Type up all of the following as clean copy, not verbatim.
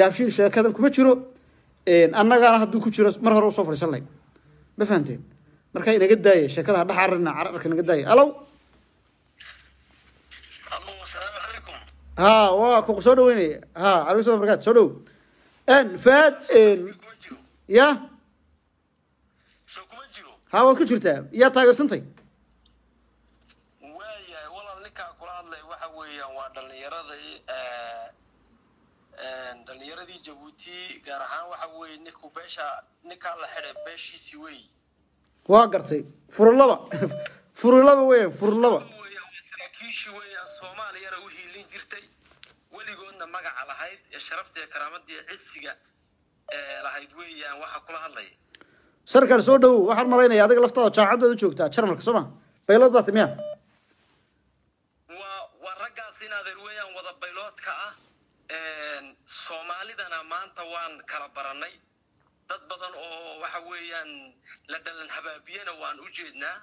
gaabshiir sheekadan kuma jiro een annagana haddu ku jiro mar hore oo soo fariisanay ma fahanteen markay inaga daayay sheekada dhax arina cararka inaga daayay allo assalamu alaykum ha wa ku soo dhaweynay ha alaykum salaam barakaat soo dhaw ان فات ان يا سو kuma jiro ha wa ku jirtaa ya taageersantay waaya walaal ninka kula hadlay waxa weeyaan waa dhalinyarada ان dhalinyarada Djibouti gaar ahaan waxa weey ninku beesha ninka la xidhay beeshiisi weey waa gartay furulaba weey furulaba saraakiishi weey Soomaaliya u hiilin jirtay waligoodna magaca lahayd ee sharafta iyo karaamada iyo cisiga ee lahayd weeyaan waxa kula hadlay sarkar soo dhaw waxaan malaynayaa adiga laftada jaacadaad u joogtaa jarmalka Soomaa baylood baad timiyaa waa ragaas inaadeer weeyaan wada bayloodka ah ان Soomaalidana maanta waan kala baranay dad badan oo waxa weeyaan la dhalan habaabiyana waan u jeednaa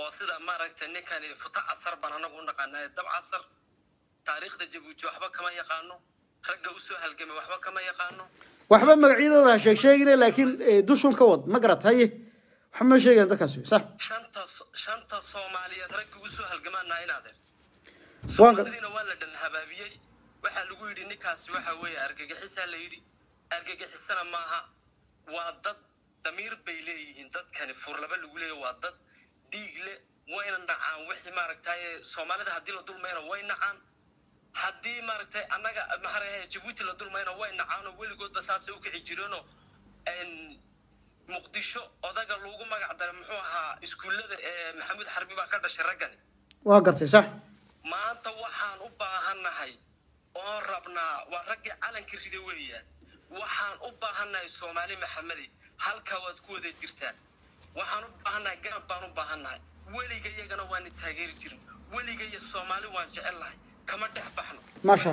oo sida maaragtay ninkani futa asar baan anagu naqaanay dab asar taariikhda Djibouti waxba kama yaqaano ragga u soo halgamay waxba kama yaqaano waxba magaciidooda sheegnay laakiin dushun ka wad ma garatay waxa ma sheegan dadkaas sax shanta Soomaaliyeed ragga u soo halgamaanaa inaadeen waan la dhalan habaabiyay waxa lagu yiri ninkaas waxa weey argagixisa la yiri argagixisana maaha waa dad damiir bay leeyihiin dadkani furlaba lagu leeyo waa dad dhiig leh wayna dhacaan wixii maaragtay Soomaalida hadii la dulmayno way nacaan hadii maaragtay anaga maxaraha Djibouti la dulmayno way nacaan waligoodba saas u kici jireen in Muqdisho odaga loogu magac daray muxuu ahaa iskuulada Maxamed Xarbi baa ka dhashay ragani waa gartay sax maanta waxaan u baahanahay oo rabnaa waa ragii calanka riday weeyaan waxaan u baahanahay Soomaali maxamadi halka wad ku wada jirtaan waxaan u baahanahay garab baan u baahanahay waliga iyagana waan taageeri jirin waliga iyo Soomaali waan jecelahay kama dhex baxno ma sha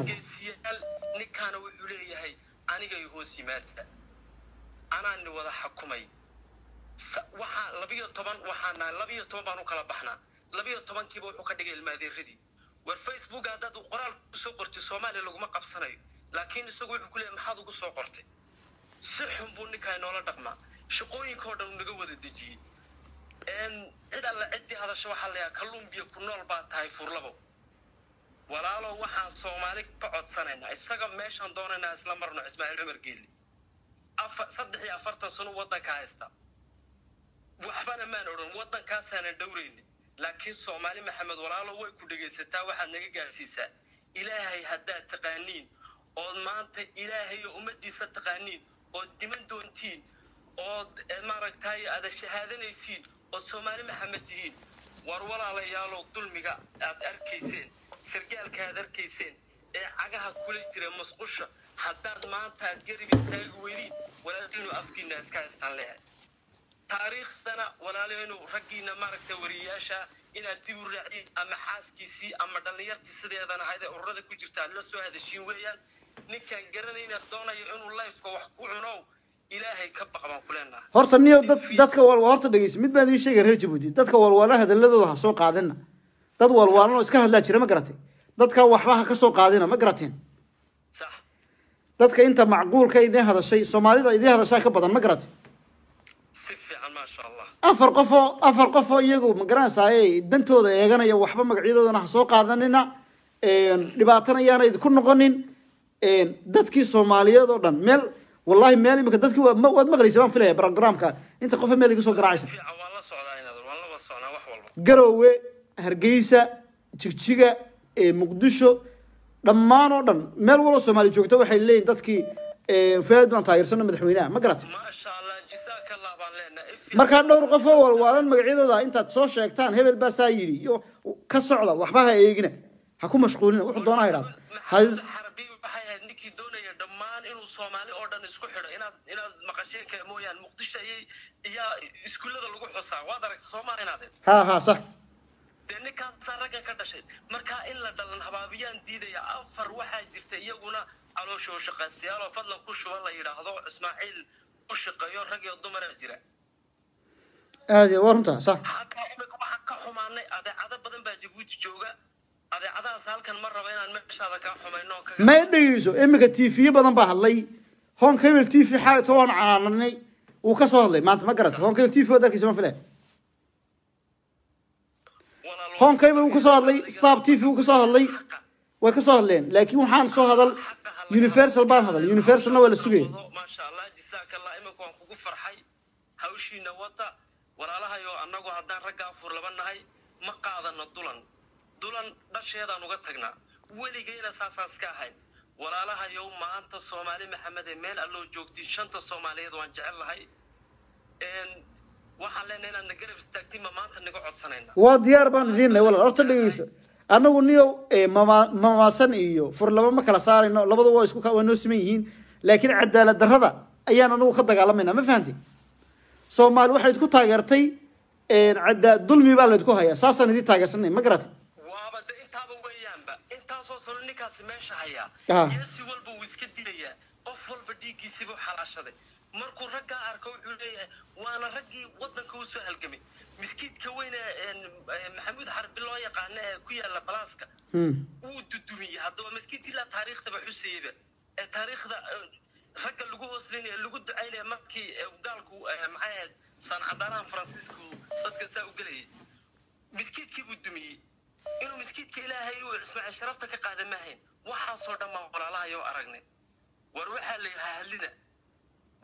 Allah ninkaana wuxuu leeyahay aniga iyo hoos yimaada anaan wada xukumay waxa 12 waxaana 12 baan u kala baxnaa 12 kiiba wuxuu ka dhigay ilmaadeeridii والفيسبوك هذا وقرأ سوقرتي الصومالي لو ما قبصناي لكن السوق يقول لهم هذا سوقرتي صحهم بونك هاي نولا دقمة شقوي كودن نجوا ذديجي إن إذا لا أدي هذا شو حليا كلهم بيكونوا البعض هاي فرلبو ولا لو واحد صومالي بعد سنة السقم ماشي عندنا ناس لمرنا إسماعيل مرجيلي صدقي أفرت صنو وطن كاستا وحبنا ما نورن وطن كاستا ندوريني لكن Soomaali Maxamed walaalo way ku dhageystaa waxa naga gaarsiisa ilaahay hadaa taqaaniin oo maanta ilaahay umadiisa taqaaniin oo diman doontiin oo maaragtay aad shahadanaysiin oo Soomaali Maxamed diin war walaalayaal dulmiga aad arkayseen sargaalka aad arkayseen ee cagaha kula jira masqusha hadaa maanta aad garibin taag weydin walaalinu afkiina iska istaan leeyahay taariikhdana walaaleynu ragiina maaragtay wariyaasha ila dib u raacin ama xaaskiisi ama dhalinyartii sideedana hayde ururada ku jirta la soo hadashin weeyaan ninkan garanayna doonayo inuu life-ka wax ku cuno ilaahay ka baqban kuleenna horta niyo dadka horta dhageysi mid baan ii sheegay reer Djibouti dadka walwaala hadaladooda ha soo qaadina dad walwaalano iska hadla jira ma garatay dadka waxba ha ka soo qaadina ma garatin sax dadka inta macquulka idin hadashay Soomaalida idin hadashay ka badan ma garatay afar qof iyagu ma garanaysaa dantooda eeganaya waxba magaciidoodana ha soo qaadanina dhibaatana yaana idinku noqonin dadkii Soomaaliyeed oo dhan meel wallahi meel imka dadkii waad maqlaysaa baan filaya programka inta qof meel iga soo garaacaysa waan la socdaa inaad waan la socnaa wax walba Garowe Hargeysa Jigjiga Muqdisho dhammaan oo dhan meel wala Soomaali joogta waxay leeyeen dadkii faad waan taageersan madaxweynaha ma garaato marka dhowr qof oo walwaalan magaciidooda inta soo sheegtaan hebel baa saa yiri ka socda waxba ha eegina ha ku mashquulina wuxuu doonaa iraad harbi waxay ahayd ninkii doonaya dhammaan inuu Soomaali oo dhan isku xidho inaad maqasheen ka mooyaan Muqdisho iyo iskuulada lagu xusaa waad aragtay Soomaaliyeed ha sax ninkaas saraga ka dhashay marka in la dhalan habaabiyaan diidaya afar waxa jirta iyaguna caloosho shaqaysiyaal oo fadlan ku shuban la yiraahdo Ismaaciil u shaqeeyo rag iyo dumar jira هذه ورمتها صح. حتى إنك ما حكى حمانة هذا عذاب بدن بجيبوت جوجا ما يدعيزو إمك التيفي بدن بحلي هون كيل التيفي حاجة طوان عالني وكسر لي ما أنت ما قرأت هون كيل التيفي هذا كيسمع فلاه هون كيل وكسر لي صاب تيفي وكسر لي وكسر لين لكن وحان صار هذا اليونيفرسال بان هذا اليونيفرسال نوال السوقي ما شاء الله جزاك الله إمك وأنا خوق فرحي هوشي نوطة ولا لها يو أنا جو هذا رجع فور لبنا هاي ما قاعدنا الدولان دولان بس هذا نقطعنا ولي جيل أساس كهين ولا لها يوم ما أنت الصومالي محمد ميل الله جوكتي شنت الصومالي دوان جعل هاي إن وحلنا نقرب استقديم ما أنت نقعد سنينا وديار بان ذين لا ولا أرتل يوسف أنا ونيو ما سن إيو فر لما ما كلا صار إنه لبض هو يسكوا ونسميين لكن عدالة درهذا أيانا نو خدق على منا ما فهمتي صومال واحد كو تاجرتي إن عدا ظلمي بالد كو هي أساسا دي تاجر سنة ما قرأت ماشي هيا يسوي والبو وسكتي ليه قف والبدي كيسيبو حلاشة مركو رجع أركو عليه وأنا رجي وضن كوسو هالجمي مسكيت كوينا محمود حرب الله يقعنا كويا لبلاسكا ودودمي هذا مسكيت إلا تاريخ تبع حسيبة التاريخ ذا رجع اللي جوه سنين اللي جود عيله مكي وقالكو معاه صن عدنان فرانسيسكو صدق ساق قلي مسكيت كي بدمي إنه مسكيت كإلهي واسمع شرفتك قاعد ماهين وحصل دم ولا لا يو أرجني وروح اللي هلنا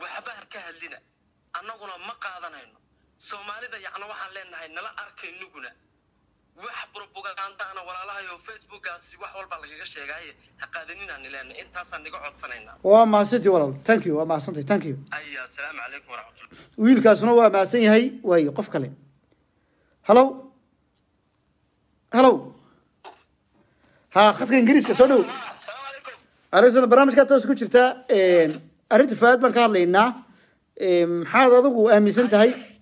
وحبها كهلنا أنا قلنا ما قاعدنا هنا سومالي ده يعني واحد لنا هنا لا أركي نقولنا وحب ربك عندنا ولا لا يو فيسبوك أسي وحول بالغير شيء جاي قاعدين هنا لأن أنت أصلا نقعد صنعنا وما سنتي ولا thank you وما سنتي thank you أيه السلام عليكم ورحمة الله ويلك سنوا ما سنتي هاي وهي قف كلام hello هلو ها خدك إنجليزي كسرو أرسل البرامج كاتوس كشرتا أردت فات مركار لينا حاضر ضوء أهم سنت هاي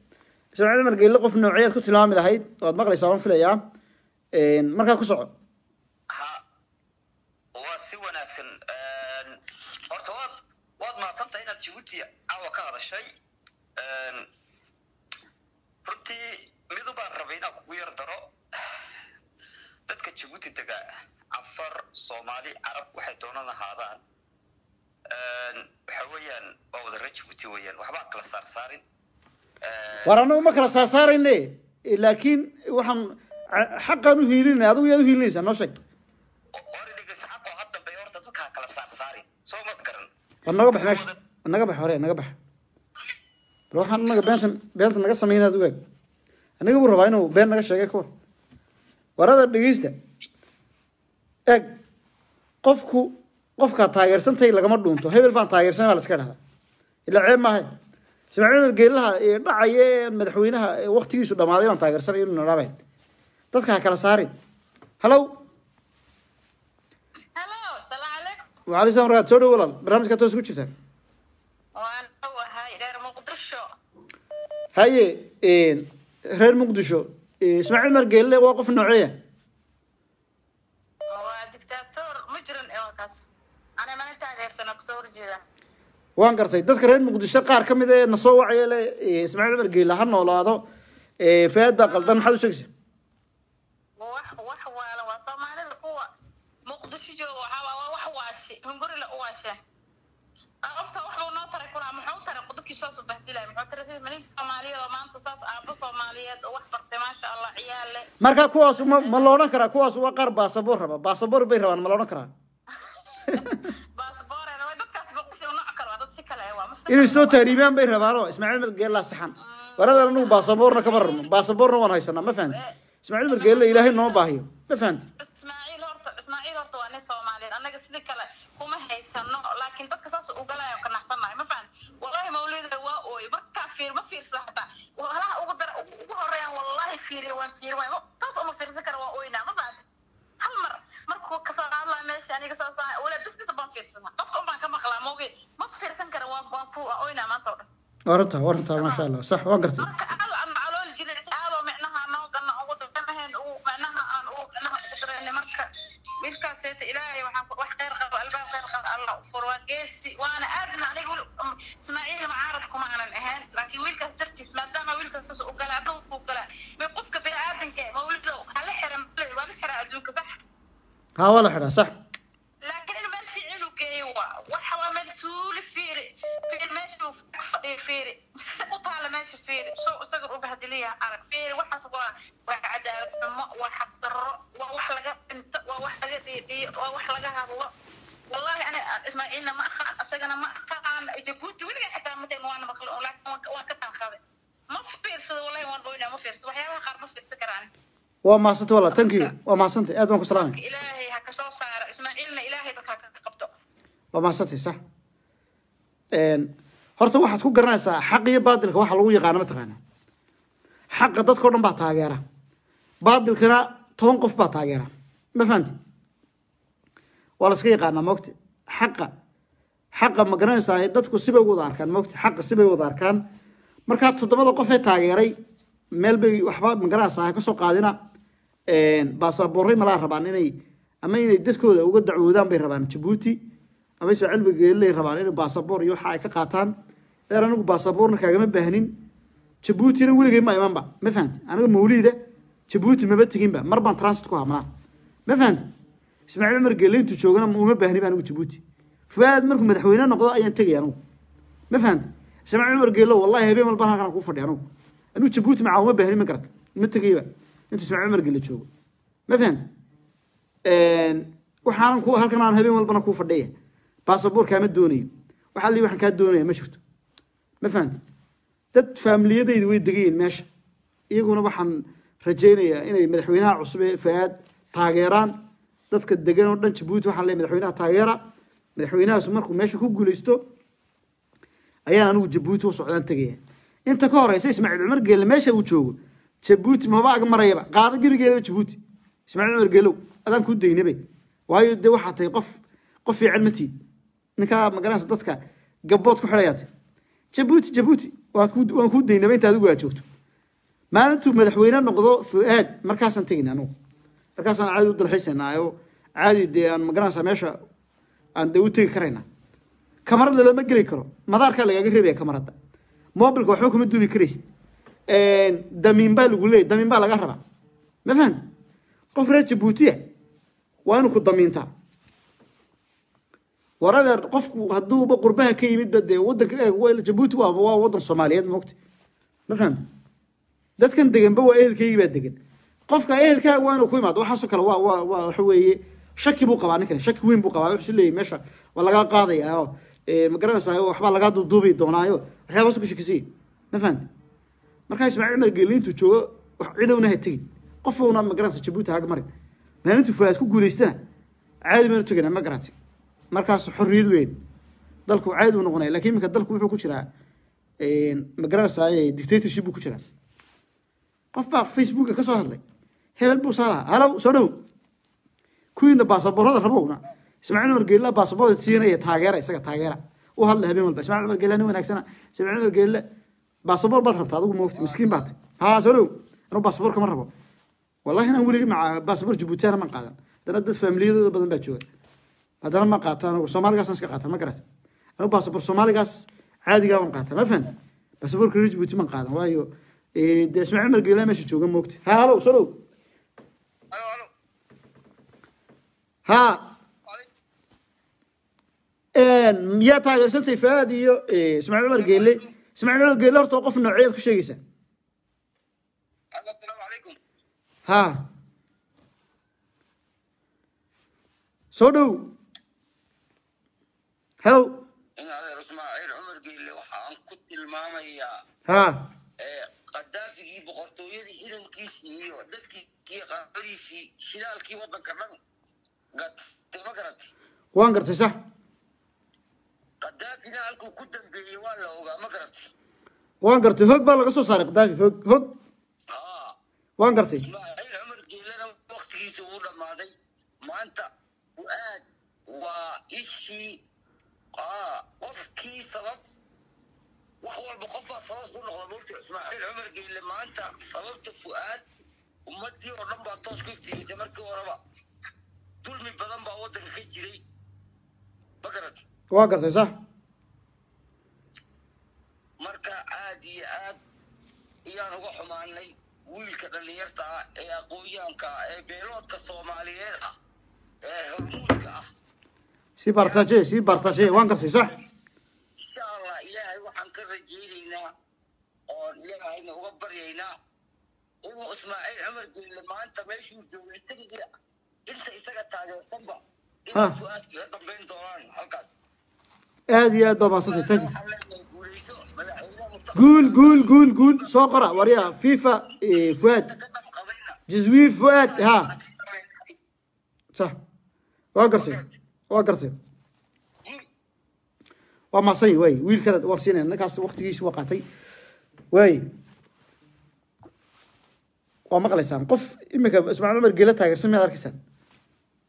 سمعنا مرجع لقف نوعية كتير لامي هاي وقد مغلي صارون في الأيام مركار كسر ها وسوى ناتكل أرتوات واد ما صمت هنا بجيبوتي أو كذا شيء رتي مذوبار ربينا كوير درو dadka Djibouti daga afar Soomaali Arab waxay doonana haadaan waxa weeyaan waa wada Djibouti weeyaan waxba kala saar saarin warano ma kala saar saarine laakiin waxaan xaqan u hiilinaa adigu yaa u hiilinaysaa noo sheeg horiga saxaqo hadda bay horta dadka kala saar saarin soo mad garan anaga bax meesh anaga bax hore anaga bax waxaan naga beentan naga sameeynaa adigu anaga buu rabaa inuu been naga sheegay koor ورادة دقيسته، إيه، قفك تاجر سنتين لقى مردون تو هيبل بان تاجر سنة على سكانها، إلا عين ما هي، سمعنا الجيل لها إيه نعيان مدحوينها وقت يسود ما ديما تاجر سنة يمنا رابعين، تذكر كلا ساري، هلو، هلو السلام عليكم، وعلي سلام رات سوري ولا برامج كاتوس كوتشتن، وأنا هاي غير مقدشو، هاي إيه غير مقدشو. اسماعيل مرقيل لي واقف النوعية. هو دكتاتور مجرم إيوكاس. أنا ما نتاجر سنكسور جيلا. وأنا قرصي تذكر هين مقدسة قار كم إذا نصوع يلا اسماعيل مرقيل لحنا ولا هذا فهد باقل ضمن حدو شكسي. وحوا على وصام على القوة مقدسة جوا حوا وحواسي من قري لقواسه. أبطأ وحوا ناطر يكون عم حوطر قدك يشوف بهدلة محوطر سيس مني الصومالية وما أنت صاص أبو صومالية وحبر marka kuwaas ma loo oran karaa kuwaas waa qaar baasaboor raba baasaboor bay rabaan ma loo oran karaa baasaboorena way dadkaas boqoshay nooc kale waa dad si kale ah waa inay soo taariibaan bay rabaan oo Ismaaciil Margeel la saxan waradana uu baasaboorna ka bararmo baasaboorna waan haysanaa ma fahanti Ismaaciil Margeel Ilaahay noo baahiyo ma fahanti Ismaaciil horta waa Soomaaliyeed anaga sidii kale kuma haysano laakiin dadka saas u galaayo ka naxsanaay ma fahanti wallahi mawlidada waa oo marka fiirma fiirsa hada wallahi ugu dar ugu horeeyaan wallahi fiiri waan fiiri way taas uma fiirsan karo waa ooyna ma fahanti hal mar markuu ka soo qaadlaa meesha aniga saas wala bisnis baan fiirsana qofka baan ka maqlaa mooge ma fiirsan karo waa go'fu ooyna maanta oo dhan warta ma sha Allah sax waan gartay marka aan calool jirin aado micnaha noo ganna ugu dadanayn oo micnaha aan oo micnaha ku dareen marka midkaasayta ilaahay waxaan wax qeyr qabo albaab qeyr qabo Allah furwa geesi waana aadna aniga Ismaaciil mucaarad kuma aanan ahaan laakiin wiilkaas dartiis maadaama wiilkaas u galaa dhulku galaa ma qofka bini'aadanka mawlido hal xirmo wala xira adduunka sax ها والله حنا صح. لكن أنا ما نفعلو كيوا وحوا ملسول فيري فير ما شوف فيري وطالة ماشي فيري سوق سقر وبهدي ليها أرك فيري وحصوا وعدا وحضر ووحلقة أنت ووحلقة دي ووحلقة الله والله أنا إسماعيلنا ما أخا أسجنا ما أخا جبوتي ولا حتى متين وأنا مخلوق لكن وكتر خالد ما فيرس والله وأنا بقولنا ما فيرس وحياة خار ما فيرس كران. وما صنت والله thank you وما صنت أدمك سلام. إلهي هكذا صار إسماعيلنا إلهي بكرة قبضه. وما صنت صح. هرت واحد كوك جرناس حقي بعض الكوان حلوي قانا متقانا. حق ضد كلهم بعض تاجرة. بعض الكرا تونقف بعض تاجرة. ما فهمت. والله سكية قانا موقت حق ما جرناس ضد كل سبب وضار كان موقت حق سبب وضار كان. مركات تضمن قفة تاجرة. ملبي وحباب ما جرناس هكذا قادنا. باسبوري ملاه ربانيني أما يديسكو وجد عودان بيربان جيبوتي أما يسوي علبة اللي ربانين باسبور يوحى كقطان أنا نقول باسبورنا كجمع بهنين جيبوتي نقول جمع يمان با ما فهمت أنا نقول موليدة جيبوتي ما بتجين با مربان ترانسيت كوها منا ما فهمت اسمع عمر قليل تشوقنا مو ما بهني بنقول جيبوتي فهاد مركم مدحوينا نقضى أي نتجي أنا ما فهمت اسمع عمر قليل والله هبي مال بنا كنا كوفر يعني أنا جيبوتي معه ما بهني ما قرط متجي با أنت اسمع عمر قلت شو ما فهمت وحنا نكون هل كنا نهبي والبنا كون فردية باسبور كامل دوني وحلي وحن كاد دوني ما شفته ما فهمت تد فاملية دي دويد دقيقين ماشي يجون وحن رجينا إني مدحونا عصبة فهاد طاجران تد كد دقيقين ورنا تشبوت وحلي مدحونا طاجرة مدحونا سمركم ماشي كوب جلستو أيانا نو جبوتو صعدان تجيه أنت كاري اسمع عمر قل ماشي وشو جيبوتي ما بقى مريبة قاعد جري جيبوتي اسمعنا رجلو أنا كنت دينبي وهاي ده واحد يقف في علمتي نكا مجرد صدقك جبوت كحرياتي جيبوتي وأنا كنت دينبي أنت هذوقها شوفته ما أنتم مدحونا نقضوا فؤاد مركز أنتين أنا مركز أنا عادي ضد الحسن أنا عادي ده أنا مجرد سامشة أنا دوتي كرينا كاميرا اللي ما جري كرو مدار كله يجري بيا كاميرا ده موبل كحوكم الدنيا كريست دمين بال قولي دمين بال قهربا ما فهمت قفر جيبوتيه وأنا كنت دمينتها ورا قفكو هدو بقربها كي مدبدي ودك ويل جيبوتي ووضن صوماليا وقت ما فهمت داد كان دقن بوا اهل كي بدقن قفكا اهل كا وأنا كوي ماد وحاسو كلا وا حوي شكي بو قبا نكن شكي وين بو قبا وحسو لي ماشا ولا قاضي ما قرمسا وحبا لقا دوبي دونايو waxyaabo soo shakisii ma fahmti marka ismaaciil Umar Geelintu joogo wax cidowna hay tagin qof uu ma garanayso Djibouti haaga marin maalintu faad ku guuleystaan caadi ma tagina ma garanti markaas xorriyad weyn dalku caadi uu noqonay laakiin marka dalku wuxuu ku jiraa ma garanaysaay dictatorship ku jiraa qof baa Facebook ka soo hadlay hebel buu saaraa halaw soo dhaw kuina baasaboorada rabowna ismaaciil Umar Geelin la baasaboorada siinaya taageera isaga taageera oo hadla habeen walba ismaaciil Umar Geelin wanaagsan ismaaciil Umar Geelin باسبور بالربط هذا موفت مسكين بعد ها سلو أنا باسبور كم ربع والله أنا ولي مع باسبور جيبوتي أنا ما قاعد أنا ضد فاميلي ضد بدن بتشوي هذا أنا ما قاعد أنا وصومالي قاس نسق قاعد ما قرأت أنا باسبور صومالي قاس عادي قاعد ما قاعد ما فهمت باسبور كل جيبوتي ما قاعد وأيوه إيه اسمع عمر قليل ماشي تشوي قم وقت ها لو سلو ها إن يا تاجر سنتي فادي اسمع عمر قليل سمعنا الجيلر توقف النوعية كل شيء يسأل. السلام عليكم. ها. صدو. هلو. أنا اسماعيل عمر قيل وحان كنت الماما هي. ها. قدافي بقرطوية دي إلين كيسي وعدتك كي غاري في شلال كي وضع كمان. قد تمكرت. وان قرتي صح. قدافي نالكو كدن بيوان لوغا مقرتي وان قرتي هوق بالغسو صار قدافي هوق وان قرتي اسماعيل عمر قيلنا وقتكيسو ولماضي مانتا وآد وإشي قفكي سبب وحوال بقفة صوت ونغضبت اسماعيل عمر قيل مانتا سببت فؤاد ومدي ورنبا توسكفتي مزمركي وربا ظلمي بذنبا ودن خجري مقرتي وقرتي صح؟ مركا عادي عاد إيان هو حماني ويلكا اللي يرتع إيا قويانكا إيا بيلوتكا صوماليين سي بارطاجيه سي بارطاجيه وانقفي صح؟ إن شاء الله إلهي وحن كرجيلينا وإلهي وبرينا هو إسماعيل عمر قال لما أنت ماشي وجوي سجدي أنت إسقى تاجر صنبا أنت سؤالك هذا بين دوران هالكاس هذه يا دوبا صدق تجي قول قول قول قول سو قرأ وريها فيفا فؤاد جزوي فؤاد ها صح وقفتي وقرتي وما صي وي ويل كذا ورسينا نكاس وقتيش وقعتي وي وما قلسان قف إمك اسمع عمر قلت تاجرسن ما تركسن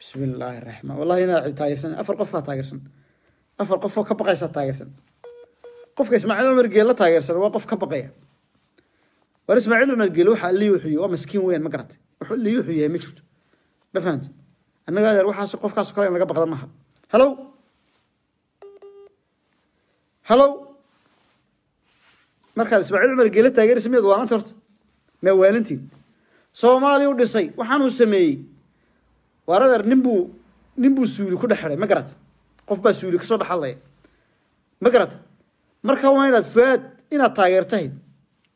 بسم الله الرحمن والله هنا تاجرسن أفر قفها تاجرسن أفر قفه كبقيس تاجرسن قف اسمع عمر قلت تاجرسن وقف كبقية ورسمع عمر قلوا حلي يحيي ومسكين وين ما قرت وحلي يحيي ما شفت بفهمت أنا قاعد أروح أسوق قف كاس كريم لقب قدام محل. هلو هلو مركز إسماعيل عمر قلت تاجر سميد وأنا ترت موالنتي صومالي ودي صي وحنو سمي ورادر نبو سولي كده حلي ما قرأت قف بس سولي كسر حلي ما قرأت مركز وين فات إن تاجر تهيد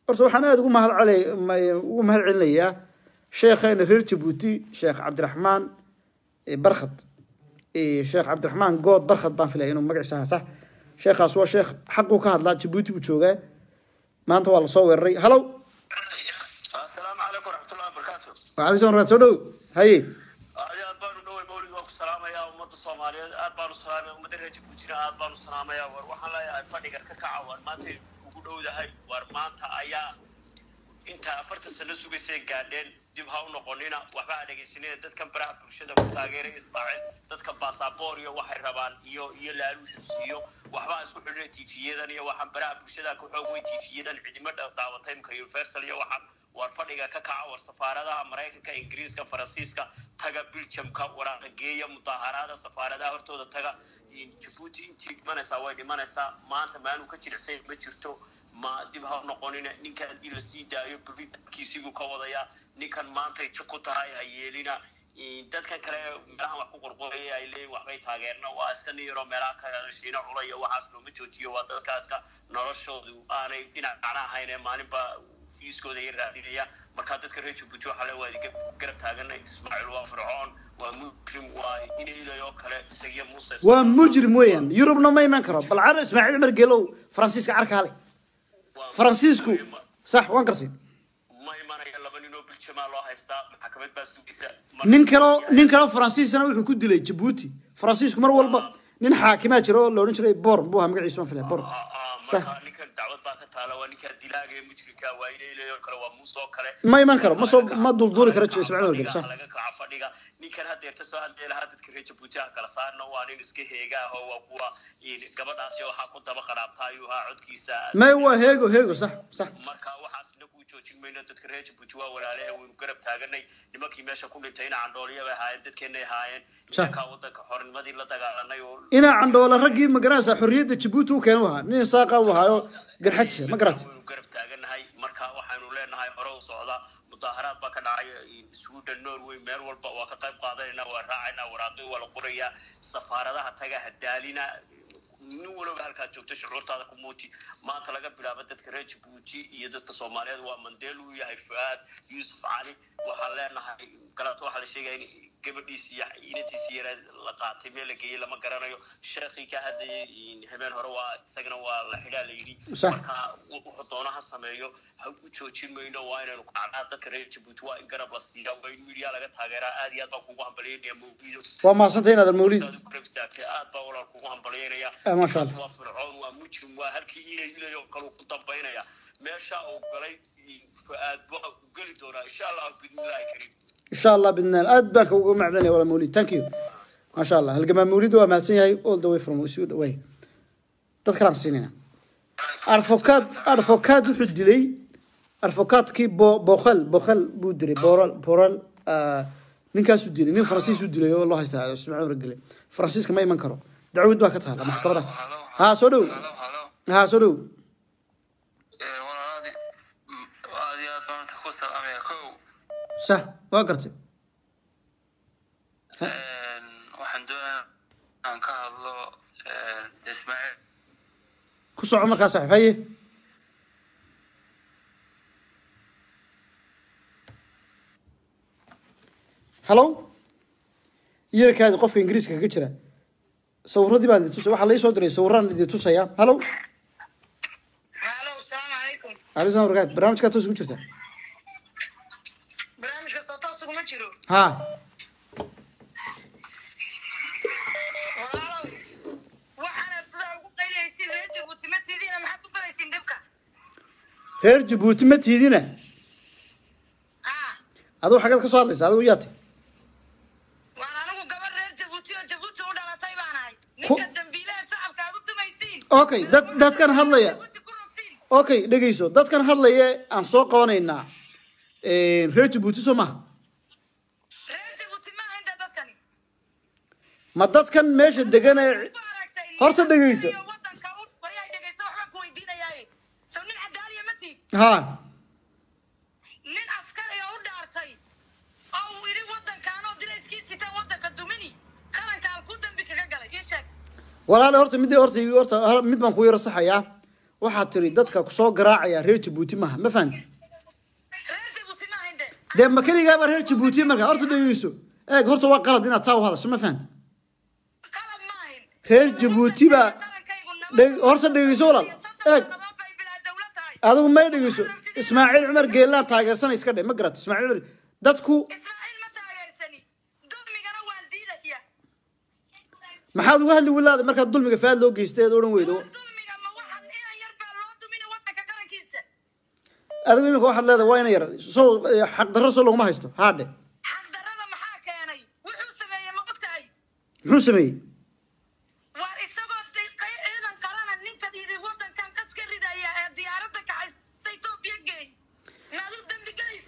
أرسل حنا تقول مهل علي ومهل عليا شيخين غير جيبوتي شيخ عبد الرحمن برخط الشيخ عبد الرحمن قود برخط بان فيلي انه مقعشها صح شيخاس هو شيخ حقه كهدلا جيبوتي وجوغا ما انت والله سو ويرري هلو السلام عليكم ورحمه الله وبركاته وعليكم ورحمه الله هاي يا بارو دوي بولي وقت سلام يا امه الصوماليه بارو سلام امه جيبوتي بارو سلام يا ور waxaan leeyahay fadhiga ka kacawan maanta ugu dhowdahay war maanta ayaa inta afarta sano sugaysay gaadheen dib ha u noqonina waxba dhageysaneen dadkan baraha bulshada ku taageeray Ismaaciil dadka baasaboor iyo waxay rabaan iyo laaluushis iyo waxba isku xidhay tiifiyadan iyo waxan baraha bulshada ku xoog way tiifiyadan cidima dhaawatay ka universal iyo waxan war fadhiga ka kaca war safaaradaha Mareykanka Ingiriiska Faransiiska taga Biljamka waraaq geeya mudaharaada safaaradaha hortooda taga Djibouti intii manaysa way dhimanaysa maanta maanu ka jirsay ma jirto ما دبها نقولنا نيكا السيدة يبغي كيسيو كوضايا نيكا مانتي شوكوتاي هايلينا دكا كراي وقوي هايلي وعيتا غيرنا واسكني روماكا شينا ورايا وحاسنو ميتوتي ودكاسكا نرشو أنا هايلي مانبا يسكو ديريا مكاتب كريتو بتو هايلي كرتاغن اسماعيل وفرعون ومجرم ومجرم وين يروح نومي مكرب بالعرس اسماعيل مرجلو فرانسيسكا عركالي فرانسيسكو صح وين قرتي؟ ننكرو فرانسيسنا وحو كو ديلي جيبوتي فرانسيسكو مر والبا نين حاكما جيرو لو دين جيري بورن بوها مغعيس ما فيلي بورن صح نينكا دعوه با كا تالا وا نينكا ديلاغي مجريكا وا إليو كلا وا مو سو كره ما يمانكرو ما سو ما دولدولي كره اسماعيل ورغل صح لا كاع فديغا نينكا هاديرتا سو هاديلا هادك ري جيبوتي كلا سارنا وا نين اسكي هيغا هو وا كوا إلي غبداسي waxaa ku daba qaraabtaayo ha codkiisa may waa heego heego صح صح marka waxaas nagu joojin meena dadka reer Djibouti waa walaalay oo garab taaganay nimankii meesha ku dhintayna candooliya way haayeen dadkeenay haayeen ka wadanka xornimadii la dagaalanay oo ina candoola ragii magaraasa xorriyada Djibouti uu keenay waxa nin saaqa uu haayo garxajse ma garaato garab taaganahay marka waxaanu leenahay hore u socda mudaharaad ba ka dhacay Sweden Norway meel walba waa ka qayb qaadayna waa raacayna waraaqii wala qoraya safaaradaha taga hadaalina نولو هالكا جوتي شعورتها كموتي ما تلاقى بلابتك ريتش بوتي يدت الصوماليات ومندلو يا فؤاد يوسف علي وحالنا كراتو حال الشيء قبل يسيح ينتي سيرة لقاتي ملكي لما كرانيو شيخي كهذا هبين هروا سجن والحلا ليري وحطونا هالسمايو هوتشوتشين مينا وين وقعدتك ريتش بوتوا إن كنا بسيرة وين مليا لقت هجرة أديات بقوهم بلين يا مولد وما سنتين هذا المولد ما شاء الله وفرعون ومجرم وهركي إلى يقلوا قطب بينها ما شاء وقلي فؤاد وقلدونا إن شاء الله بإذن الله كريم إن شاء الله بإذن الله أدبك ومعدني ولا مولد ثانك يو ما شاء الله هالجماعة مولد وما سيناي all the way from Sweden way تذكران سينانا أرفقات وحد لي أرفقات كي بوخل بودري بورال من كان سوديني من فرنسي سوديني والله يستاهل اسمعوا رجلي فرنسيس كمان ما ينكروا دعوت واقع تهلا محكمة ها صدو ها صدو والله هذه أتمنى تخص الأمريكا صح واقرتي اسماعيل. كوسو عمرك يا صاحبي؟ هلو؟ يرك هذا قف إنجليزي كجرا. صور هذي بعد توصي واحد ليش صدري صوران اللي توصي يا هلو؟ هلو السلام عليكم. عليكم السلام ورحمة الله. برامج كاتوس كجرا. برامج كاتوس كجرا. ها. reer Djibouti ma tiidina adoo xaqad ka soo hadlaysaa adoo yaatay waan anigu gabar reer Djibouti oo Djibouti u dhalatay baan ahay ninka dambiilaha shacabkaadu tumaysiin okay dadkan hadlaya okay dhageyso dadkan hadlaya aan soo qabanayna reer Djibouti soo maha reer Djibouti ma inda dadkan ma dadkan meesha degan horta dhageyso ها من عسكري أود أرتاي أو يري وطن كانوا درس كيس تان وطن كدومني كان كالكودن بكرجلة يشك ولا أنا أرتي مدي أرتي أرتي هلا مد من خوير الصحة يا واحد تريدتك كسوق راعي ريت بوتي ما ما فهمت ريت بوتي ما عنده ده ما كان يجاب ريت بوتي ما أرتي بيوسو إيه أرتي وقلا دينا تساو هذا شو ما فهمت كلام ما هين ريت بوتي با أرتي بيوسو ولا إيه هذا ما يدري إسماعيل عمر قال لا تاجر سنة يسكر ما قرأت إسماعيل عمر دتكو إسماعيل ما تاجر سنة ضلمي كانوا والدينا هي ما حد واحد ولا هذا مركز ضلمي كفاية لو جيستي دورن ويدو ضلمي كم واحد إيه يربي الله ضمينه وقتك كنا كيسة هذا مين واحد لا دوين يرى سو حق درسوا له ما هيستو هذا حق درسوا ما حكى يعني وحسمي ما قلت أي حسمي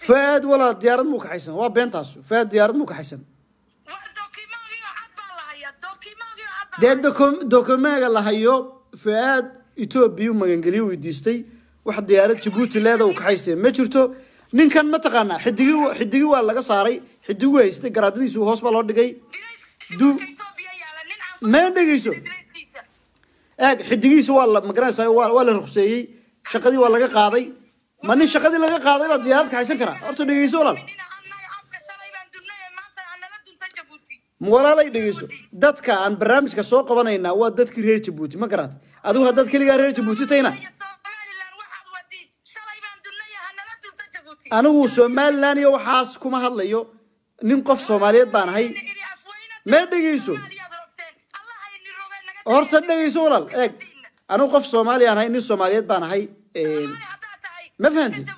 فاد ولا ديار موك حسن وبين تاسو فاد ديار موك حسن دوكيماغ الله هيو فاد إثيوبيا ومغنغلي ويديستي واحد ديار جيبوتي لهدا وكحيستي ما جرتو نين كان ما تقانا حديقي waa laga saaray حديقي haystay garaadadiisu hoos ba loo dhigay ما dhigayso اag حديقيسا ما garanaysaa waa la ruqseeyay shaqadii waa laga qaaday ما نيش قدي لقى قاضي بعد يارك حيسن كره أرتو دقيسو لا مولا لا يدقيسو دت كان برامج كسوق قبنا ودت كريه تبوتي ما قرأت أدوه دت كريه ريه تبوتي تينا أنا هو سومال لاني وحاسكم هالليو نمقف سوماليات بان هاي ما دقيسو أرتو دقيسو لا أنا وقف سومالي أنا هاي نص سوماليات بان هاي ما فهمت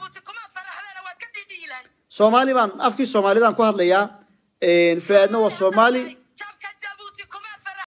صومالي بان أفكي صومالي دان كو هادليا فادنا والصومالي